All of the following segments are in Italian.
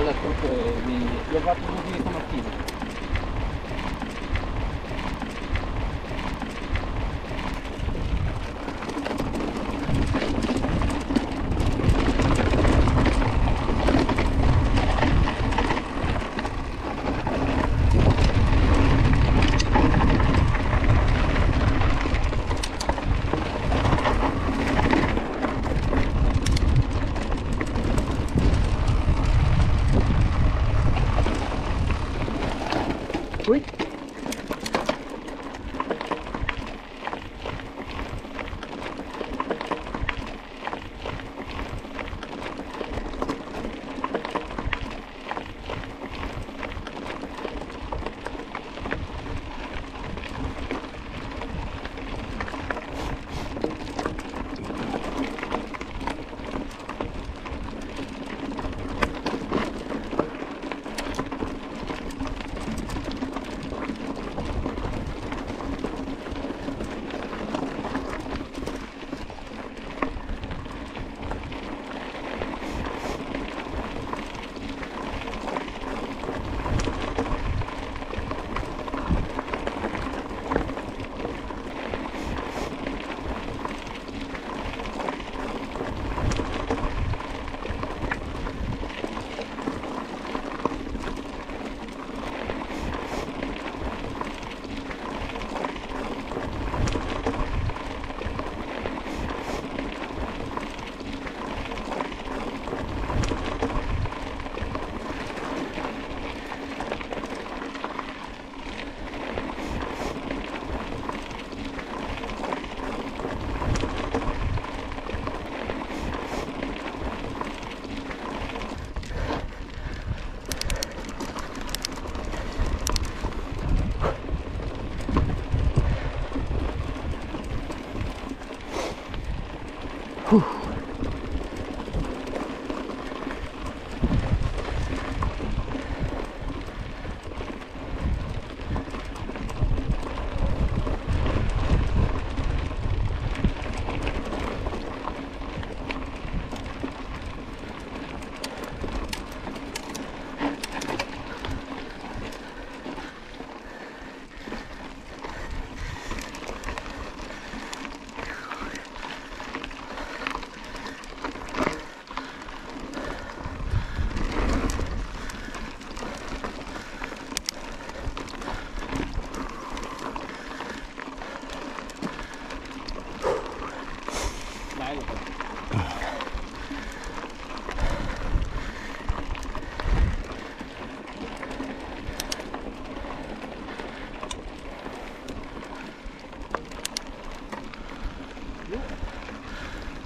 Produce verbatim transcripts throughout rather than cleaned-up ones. scuola, tutto, mi... l'ho fatto tutti stamattina. Oui.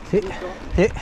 Sì, sì.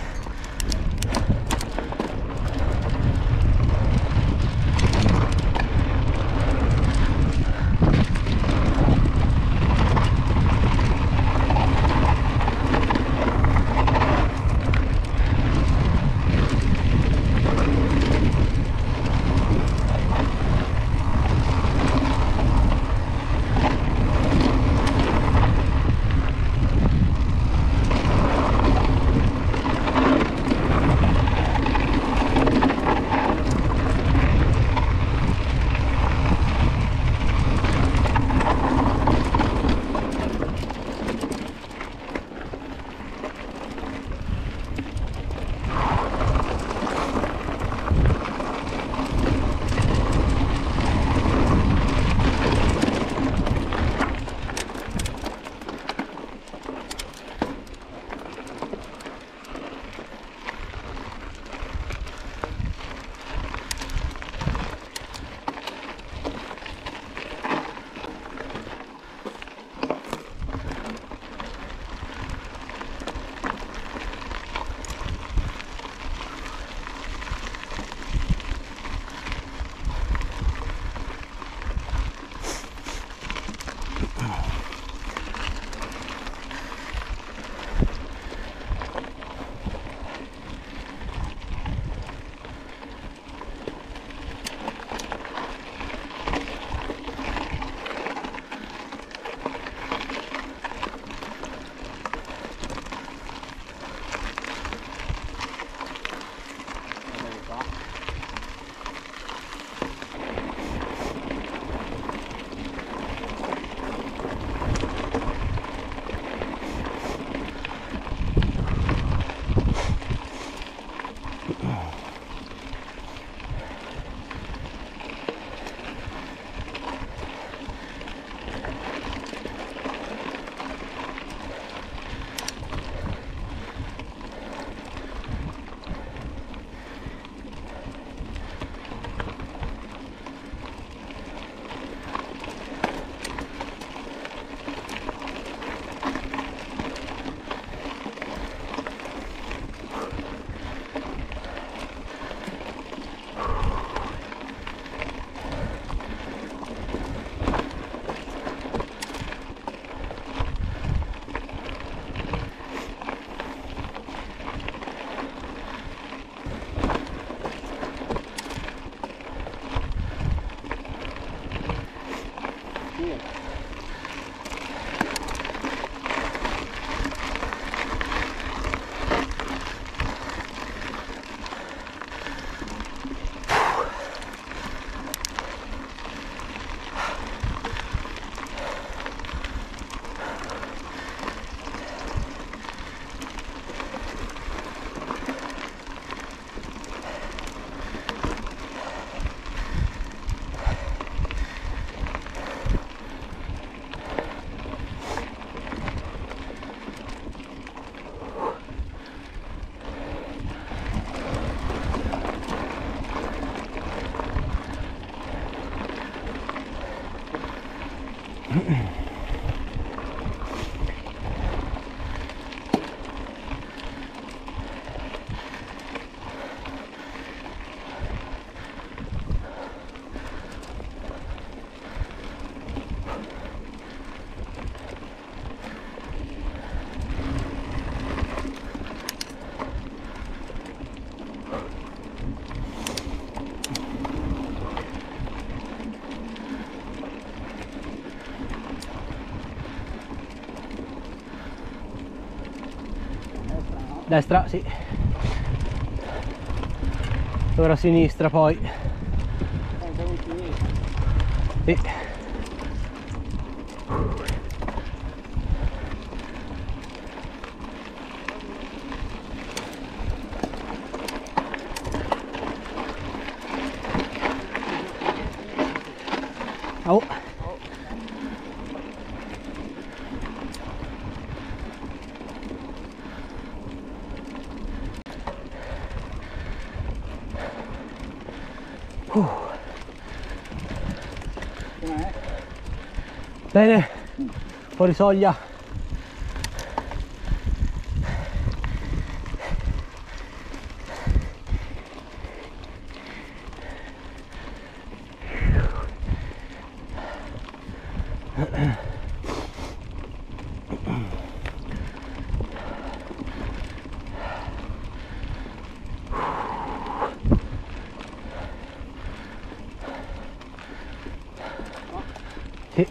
destra, sì, ora sinistra, poi sì. Oh. Uh. Bene, fuori soglia. Sì.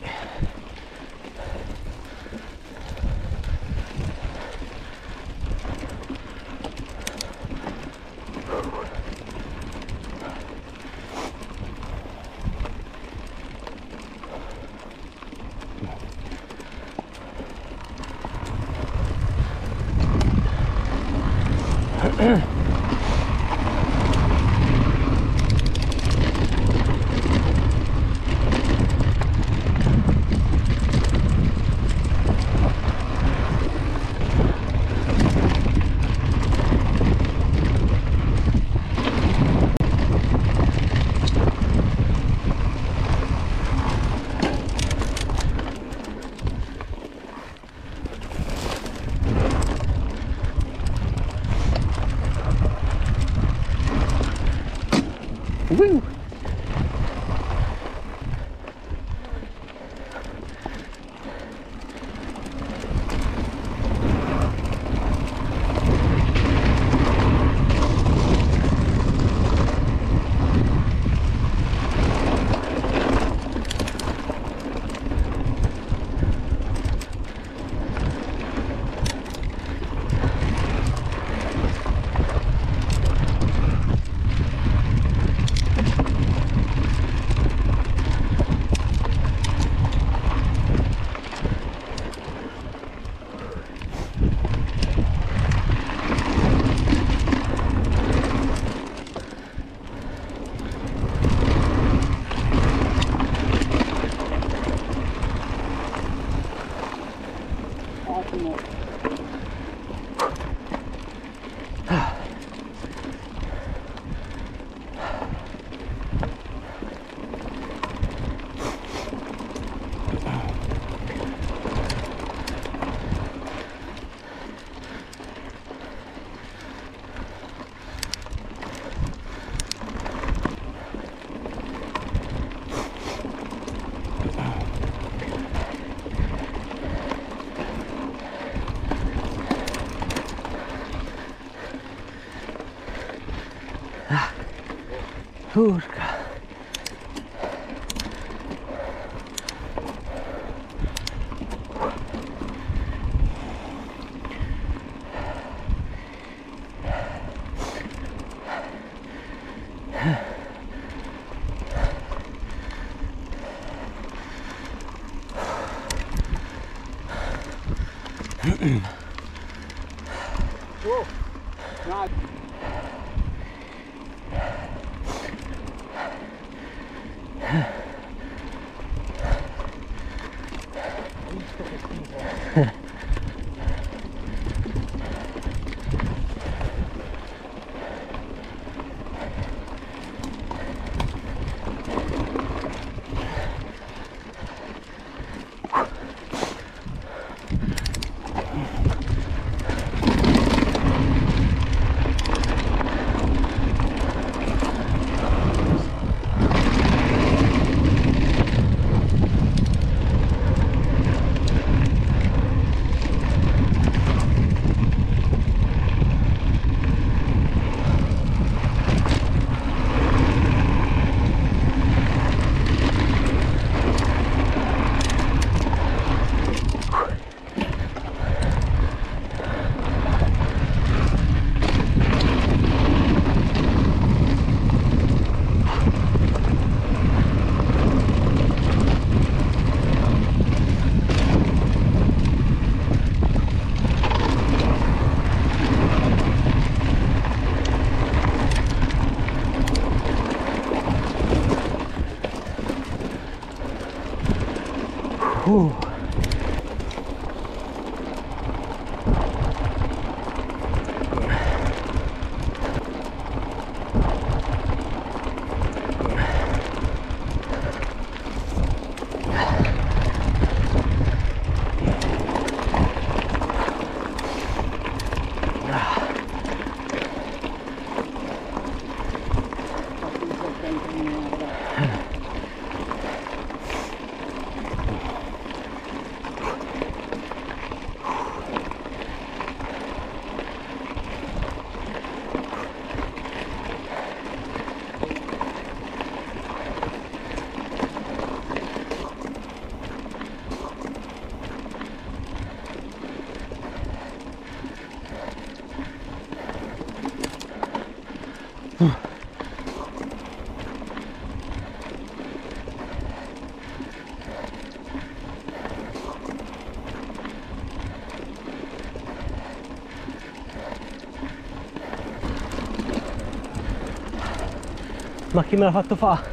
Woo! Turca. Oh, God. Ma chi me l'ha fatto fare?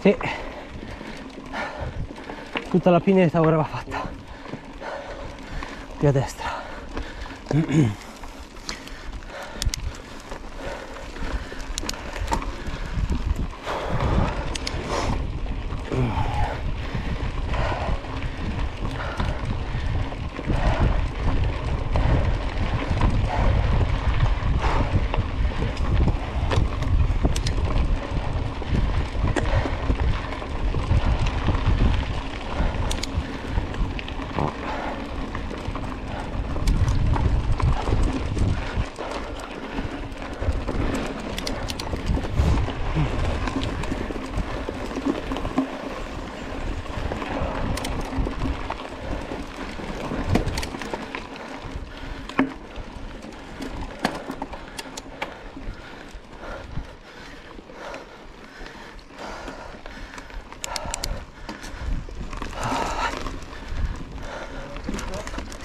Sì, tutta la pineta ora va fatta qui a destra.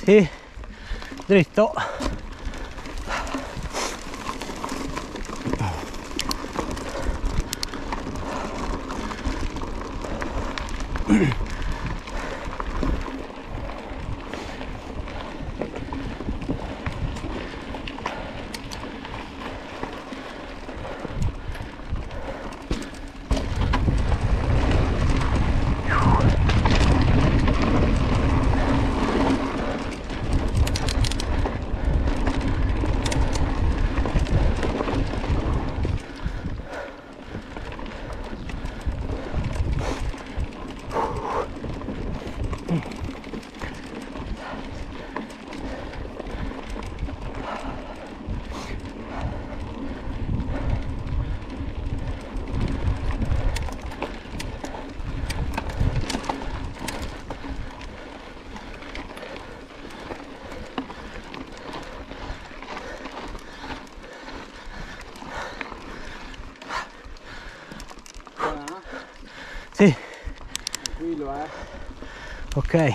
Sì, dritto. Ok.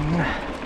Mm.